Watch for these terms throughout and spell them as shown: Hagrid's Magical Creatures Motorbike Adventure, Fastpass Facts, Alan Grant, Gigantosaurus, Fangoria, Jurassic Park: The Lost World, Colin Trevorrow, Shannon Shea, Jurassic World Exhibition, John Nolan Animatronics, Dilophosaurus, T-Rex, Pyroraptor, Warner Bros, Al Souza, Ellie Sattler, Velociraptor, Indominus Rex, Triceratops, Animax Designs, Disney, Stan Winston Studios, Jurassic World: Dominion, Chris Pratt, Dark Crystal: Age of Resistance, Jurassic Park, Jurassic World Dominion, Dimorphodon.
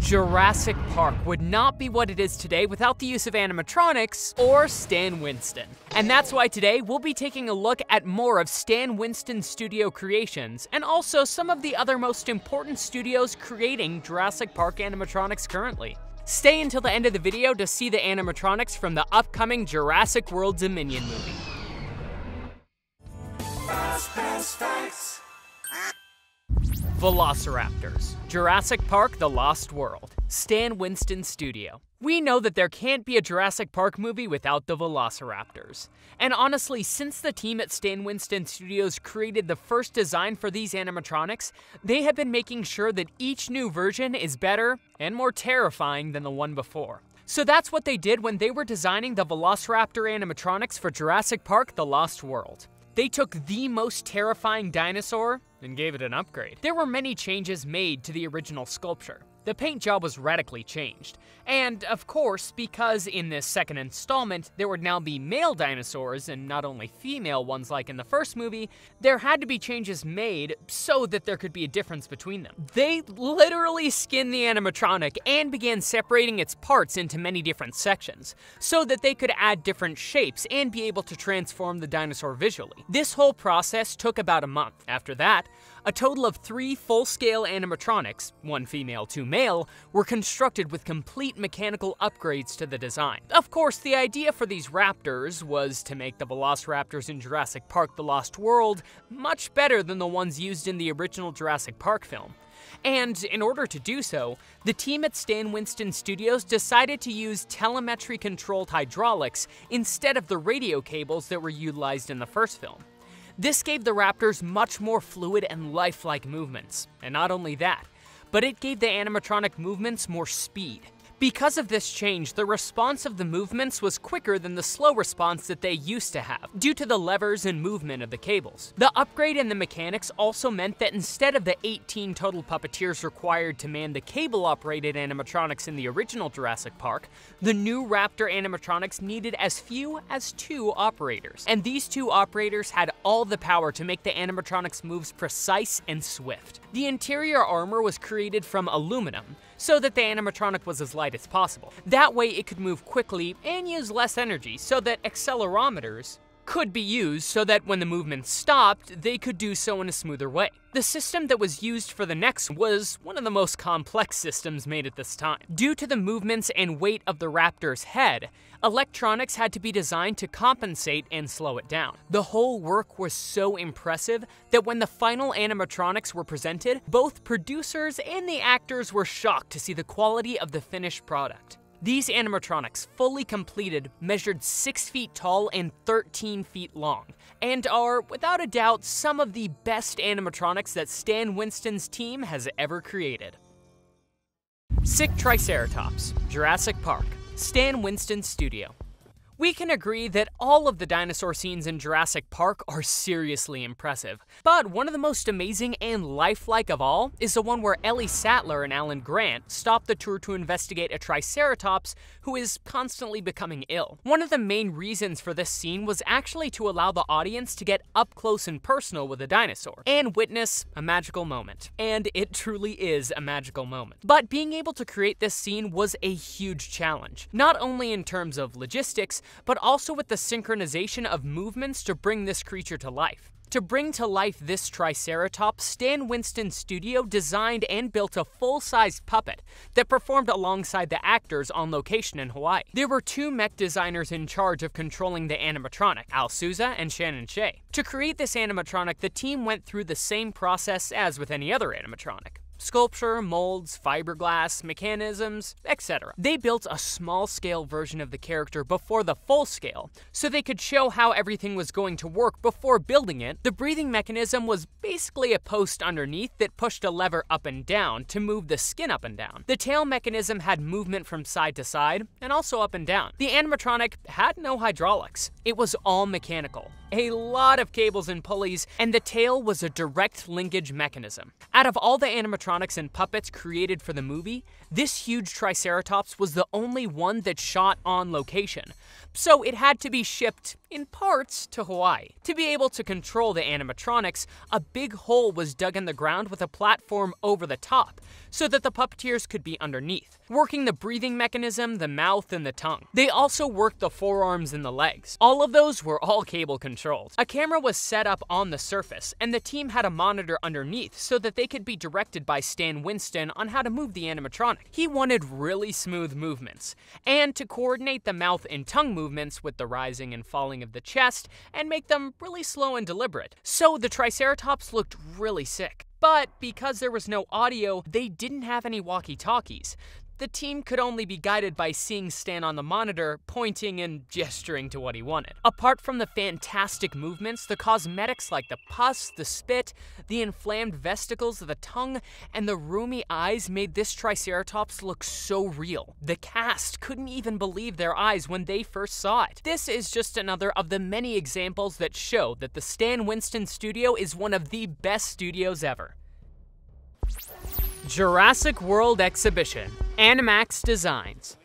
Jurassic Park would not be what it is today without the use of animatronics or Stan Winston. And that's why today we'll be taking a look at more of Stan Winston's studio creations and also some of the other most important studios creating Jurassic Park animatronics currently. Stay until the end of the video to see the animatronics from the upcoming Jurassic World Dominion movie. Fastpass Facts. Velociraptors, Jurassic Park: The Lost World, Stan Winston Studio. We know that there can't be a Jurassic Park movie without the Velociraptors. And honestly, since the team at Stan Winston Studios created the first design for these animatronics, they have been making sure that each new version is better and more terrifying than the one before. So that's what they did when they were designing the Velociraptor animatronics for Jurassic Park: The Lost World. They took the most terrifying dinosaur and gave it an upgrade. There were many changes made to the original sculpture. The paint job was radically changed. And, of course, because in this second installment, there would now be male dinosaurs and not only female ones like in the first movie, there had to be changes made so that there could be a difference between them. They literally skinned the animatronic and began separating its parts into many different sections so that they could add different shapes and be able to transform the dinosaur visually. This whole process took about a month. After that, a total of 3 full-scale animatronics, 1 female, 2 male, were constructed with complete mechanical upgrades to the design. Of course, the idea for these raptors was to make the Velociraptors in Jurassic Park: The Lost World much better than the ones used in the original Jurassic Park film. And in order to do so, the team at Stan Winston Studios decided to use telemetry-controlled hydraulics instead of the radio cables that were utilized in the first film. This gave the raptors much more fluid and lifelike movements. And not only that, but it gave the animatronic movements more speed. Because of this change, the response of the movements was quicker than the slow response that they used to have, due to the levers and movement of the cables. The upgrade in the mechanics also meant that instead of the 18 total puppeteers required to man the cable-operated animatronics in the original Jurassic Park, the new Raptor animatronics needed as few as 2 operators. And these 2 operators had all the power to make the animatronics' moves precise and swift. The interior armor was created from aluminum, so that the animatronic was as light as possible. That way it could move quickly and use less energy, so that accelerometers could be used so that when the movement stopped, they could do so in a smoother way. The system that was used for the next was one of the most complex systems made at this time. Due to the movements and weight of the raptor's head, electronics had to be designed to compensate and slow it down. The whole work was so impressive that when the final animatronics were presented, both producers and the actors were shocked to see the quality of the finished product. These animatronics, fully completed, measured 6 feet tall and 13 feet long, and are, without a doubt, some of the best animatronics that Stan Winston's team has ever created. Sick Triceratops, Jurassic Park, Stan Winston Studio. We can agree that all of the dinosaur scenes in Jurassic Park are seriously impressive, but one of the most amazing and lifelike of all is the one where Ellie Sattler and Alan Grant stop the tour to investigate a Triceratops who is constantly becoming ill. One of the main reasons for this scene was actually to allow the audience to get up close and personal with a dinosaur and witness a magical moment. And it truly is a magical moment. But being able to create this scene was a huge challenge, not only in terms of logistics, but also with the synchronization of movements to bring this creature to life. To bring to life this Triceratops, Stan Winston Studio designed and built a full-sized puppet that performed alongside the actors on location in Hawaii. There were 2 mech designers in charge of controlling the animatronic, Al Souza and Shannon Shea. To create this animatronic, the team went through the same process as with any other animatronic. Sculpture, molds, fiberglass, mechanisms, etc. They built a small-scale version of the character before the full-scale, so they could show how everything was going to work before building it. The breathing mechanism was basically a post underneath that pushed a lever up and down to move the skin up and down. The tail mechanism had movement from side to side, and also up and down. The animatronic had no hydraulics. It was all mechanical. a lot of cables and pulleys, and the tail was a direct linkage mechanism. Out of all the animatronics and puppets created for the movie, this huge Triceratops was the only one that shot on location, so it had to be shipped, in parts, to Hawaii. To be able to control the animatronics, a big hole was dug in the ground with a platform over the top, so that the puppeteers could be underneath, working the breathing mechanism, the mouth, and the tongue. They also worked the forearms and the legs. All of those were all cable controlled. A camera was set up on the surface, and the team had a monitor underneath so that they could be directed by Stan Winston on how to move the animatronic. He wanted really smooth movements, and to coordinate the mouth and tongue movements with the rising and falling of the chest, and make them really slow and deliberate. So the Triceratops looked really sick. But because there was no audio, they didn't have any walkie-talkies. The team could only be guided by seeing Stan on the monitor, pointing and gesturing to what he wanted. Apart from the fantastic movements, the cosmetics like the pus, the spit, the inflamed vesicles of the tongue, and the roomy eyes made this Triceratops look so real. The cast couldn't even believe their eyes when they first saw it. This is just another of the many examples that show that the Stan Winston Studio is one of the best studios ever. Jurassic World Exhibition, Animax Designs.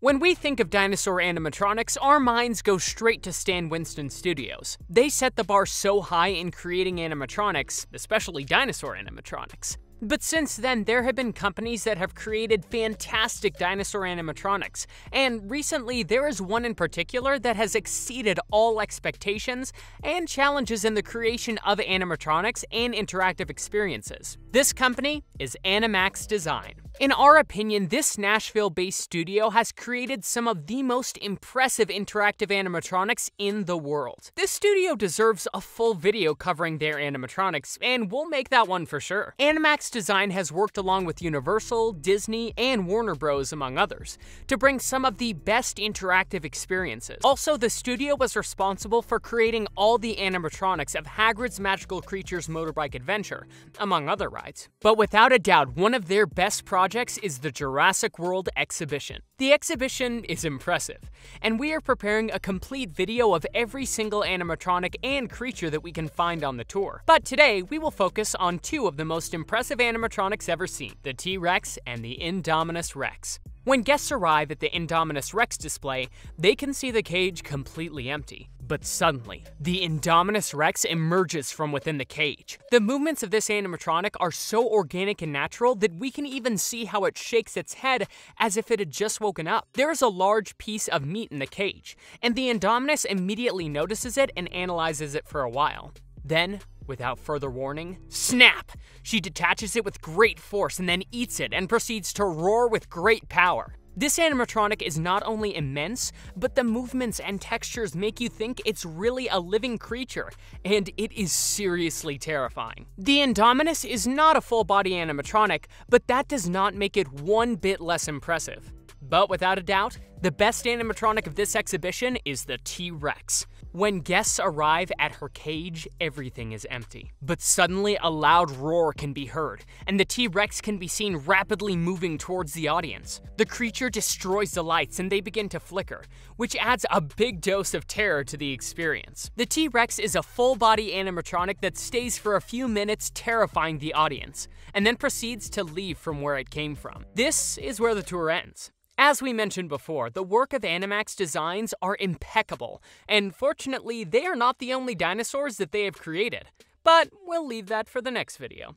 When we think of dinosaur animatronics, our minds go straight to Stan Winston Studios. They set the bar so high in creating animatronics, especially dinosaur animatronics. But since then, there have been companies that have created fantastic dinosaur animatronics, and recently there is one in particular that has exceeded all expectations and challenges in the creation of animatronics and interactive experiences. This company is Animax Design. In our opinion, this Nashville-based studio has created some of the most impressive interactive animatronics in the world. This studio deserves a full video covering their animatronics, and we'll make that one for sure. Animax Design has worked along with Universal, Disney, and Warner Bros., among others, to bring some of the best interactive experiences. Also, the studio was responsible for creating all the animatronics of Hagrid's Magical Creatures Motorbike Adventure, among other rides. But without a doubt, one of their best projects is the Jurassic World Exhibition. The exhibition is impressive, and we are preparing a complete video of every single animatronic and creature that we can find on the tour. But today, we will focus on two of the most impressive animatronics ever seen, the T-Rex and the Indominus Rex. When guests arrive at the Indominus Rex display, they can see the cage completely empty. But suddenly, the Indominus Rex emerges from within the cage. The movements of this animatronic are so organic and natural that we can even see how it shakes its head as if it had just woken up. There is a large piece of meat in the cage, and the Indominus immediately notices it and analyzes it for a while. Then, without further warning, snap! She detaches it with great force and then eats it and proceeds to roar with great power. This animatronic is not only immense, but the movements and textures make you think it's really a living creature, and it is seriously terrifying. The Indominus is not a full-body animatronic, but that does not make it one bit less impressive. But without a doubt, the best animatronic of this exhibition is the T-Rex. When guests arrive at her cage, everything is empty. But suddenly, a loud roar can be heard, and the T-Rex can be seen rapidly moving towards the audience. The creature destroys the lights and they begin to flicker, which adds a big dose of terror to the experience. The T-Rex is a full-body animatronic that stays for a few minutes terrifying the audience, and then proceeds to leave from where it came from. This is where the tour ends. As we mentioned before, the work of Animax Designs are impeccable, and fortunately, they are not the only dinosaurs that they have created. But we'll leave that for the next video.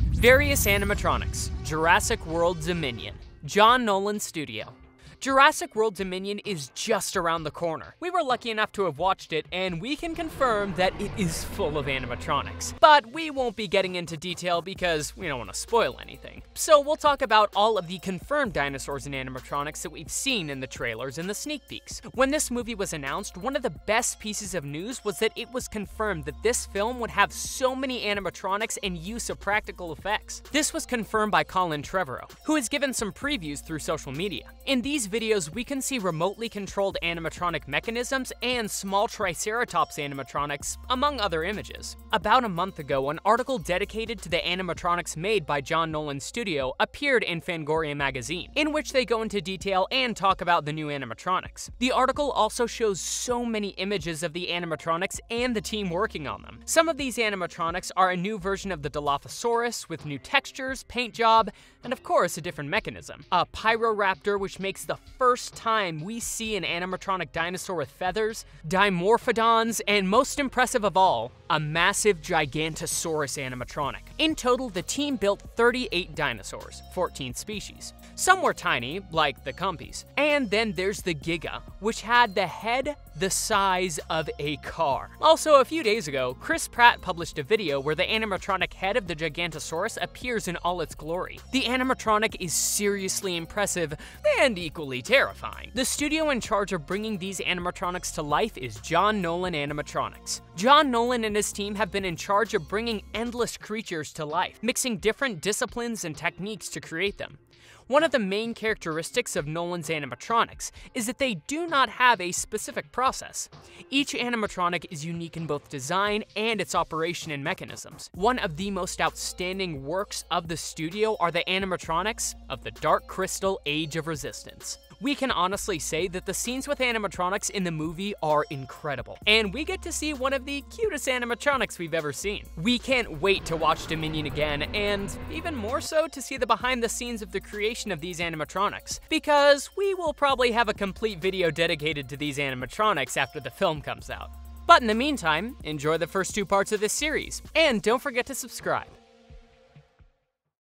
Various animatronics, Jurassic World Dominion, John Nolan Studio. Jurassic World Dominion is just around the corner. We were lucky enough to have watched it, and we can confirm that it is full of animatronics. But we won't be getting into detail because we don't want to spoil anything. So we'll talk about all of the confirmed dinosaurs and animatronics that we've seen in the trailers and the sneak peeks. When this movie was announced, one of the best pieces of news was that it was confirmed that this film would have so many animatronics and use of practical effects. This was confirmed by Colin Trevorrow, who has given some previews through social media. In these videos, we can see remotely controlled animatronic mechanisms and small Triceratops animatronics, among other images. About a month ago, an article dedicated to the animatronics made by John Nolan Studio appeared in Fangoria magazine, in which they go into detail and talk about the new animatronics. The article also shows so many images of the animatronics and the team working on them. Some of these animatronics are a new version of the Dilophosaurus with new textures, paint job, and of course a different mechanism. A Pyroraptor, which makes the first time we see an animatronic dinosaur with feathers, Dimorphodons, and most impressive of all, a massive Gigantosaurus animatronic. In total, the team built 38 dinosaurs, 14 species. Some were tiny, like the Compys. And then there's the Giga, which had the head the size of a car. Also, a few days ago, Chris Pratt published a video where the animatronic head of the Gigantosaurus appears in all its glory. The animatronic is seriously impressive and equally terrifying. The studio in charge of bringing these animatronics to life is John Nolan Animatronics. John Nolan and his team have been in charge of bringing endless creatures to life, mixing different disciplines and techniques to create them. One of the main characteristics of Nolan's animatronics is that they do not have a specific process. Each animatronic is unique in both design and its operation and mechanisms. One of the most outstanding works of the studio are the animatronics of the Dark Crystal: Age of Resistance. We can honestly say that the scenes with animatronics in the movie are incredible, and we get to see one of the cutest animatronics we've ever seen. We can't wait to watch Dominion again, and even more so to see the behind the scenes of the creation of these animatronics, because we will probably have a complete video dedicated to these animatronics after the film comes out. But in the meantime, enjoy the first two parts of this series, and don't forget to subscribe.